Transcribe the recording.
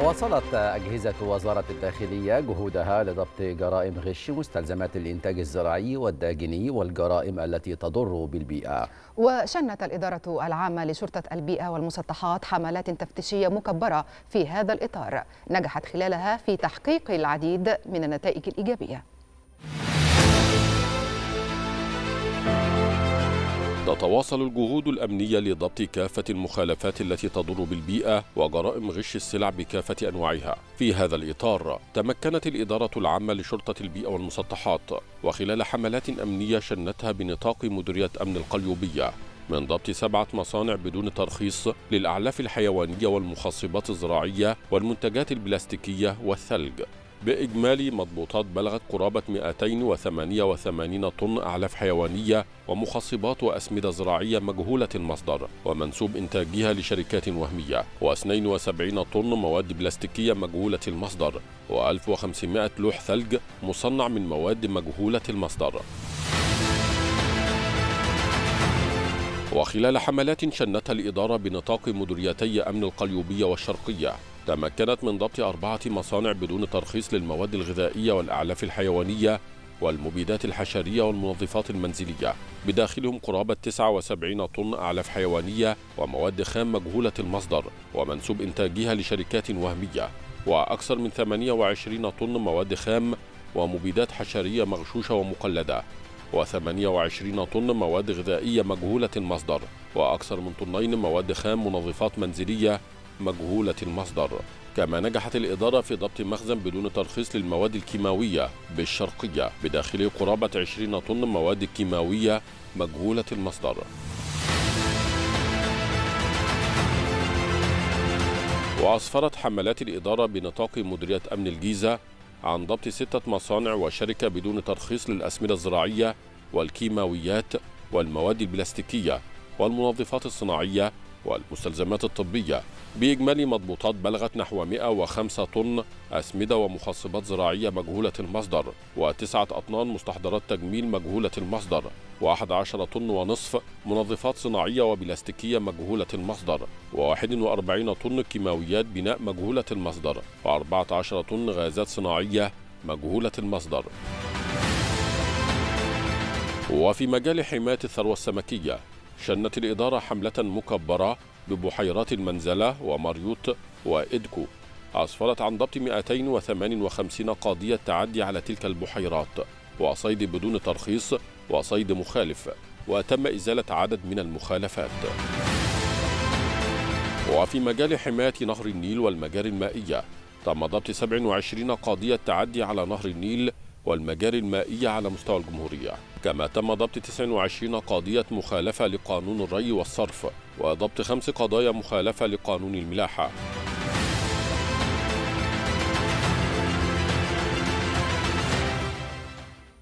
واصلت أجهزة وزارة الداخلية جهودها لضبط جرائم غش مستلزمات الإنتاج الزراعي والداجني والجرائم التي تضر بالبيئة. وشنت الإدارة العامة لشرطة البيئة والمسطحات حملات تفتيشية مكبرة في هذا الإطار، نجحت خلالها في تحقيق العديد من النتائج الإيجابية. تتواصل الجهود الأمنية لضبط كافة المخالفات التي تضر بالبيئة وجرائم غش السلع بكافة أنواعها. في هذا الإطار تمكنت الإدارة العامة لشرطة البيئة والمسطحات وخلال حملات أمنية شنتها بنطاق مديرية أمن القليوبية من ضبط 7 مصانع بدون ترخيص للأعلاف الحيوانية والمخصبات الزراعية والمنتجات البلاستيكية والثلج، بإجمالي مضبوطات بلغت قرابة 288 طن أعلاف حيوانية ومخصبات وأسمدة زراعية مجهولة المصدر ومنسوب إنتاجها لشركات وهمية، و72 طن مواد بلاستيكية مجهولة المصدر، و1500 لوح ثلج مصنع من مواد مجهولة المصدر. وخلال حملات شنتها الإدارة بنطاق مديريتي أمن القليوبية والشرقية تمكنت من ضبط 4 مصانع بدون ترخيص للمواد الغذائية والأعلاف الحيوانية والمبيدات الحشرية والمنظفات المنزلية، بداخلهم قرابة 79 طن أعلاف حيوانية ومواد خام مجهولة المصدر ومنسوب إنتاجها لشركات وهمية، وأكثر من 28 طن مواد خام ومبيدات حشرية مغشوشة ومقلدة، و28 طن مواد غذائية مجهولة المصدر، وأكثر من طنين مواد خام منظفات منزلية مجهولة المصدر. كما نجحت الإدارة في ضبط مخزن بدون ترخيص للمواد الكيماوية بالشرقية، بداخله قرابة 20 طن مواد كيماوية مجهولة المصدر. وأسفرت حملات الإدارة بنطاق مديرية أمن الجيزة عن ضبط 6 مصانع وشركة بدون ترخيص للأسمدة الزراعية والكيماويات والمواد البلاستيكية والمنظفات الصناعية والمستلزمات الطبية، بإجمالي مضبوطات بلغت نحو 105 طن أسمدة ومخصبات زراعية مجهولة المصدر، و9 أطنان مستحضرات تجميل مجهولة المصدر، و11 طن ونصف منظفات صناعية وبلاستيكية مجهولة المصدر، و41 طن كيماويات بناء مجهولة المصدر، و14 طن غازات صناعية مجهولة المصدر. وفي مجال حماية الثروة السمكية شنت الإدارة حملة مكبرة ببحيرات المنزلة ومريوط وإدكو، أسفرت عن ضبط 258 قضية تعدي على تلك البحيرات وصيد بدون ترخيص وصيد مخالف، وتم إزالة عدد من المخالفات. وفي مجال حماية نهر النيل والمجاري المائية تم ضبط 27 قضية تعدي على نهر النيل والمجاري المائية على مستوى الجمهورية، كما تم ضبط 29 قضية مخالفة لقانون الري والصرف، وضبط 5 قضايا مخالفة لقانون الملاحة.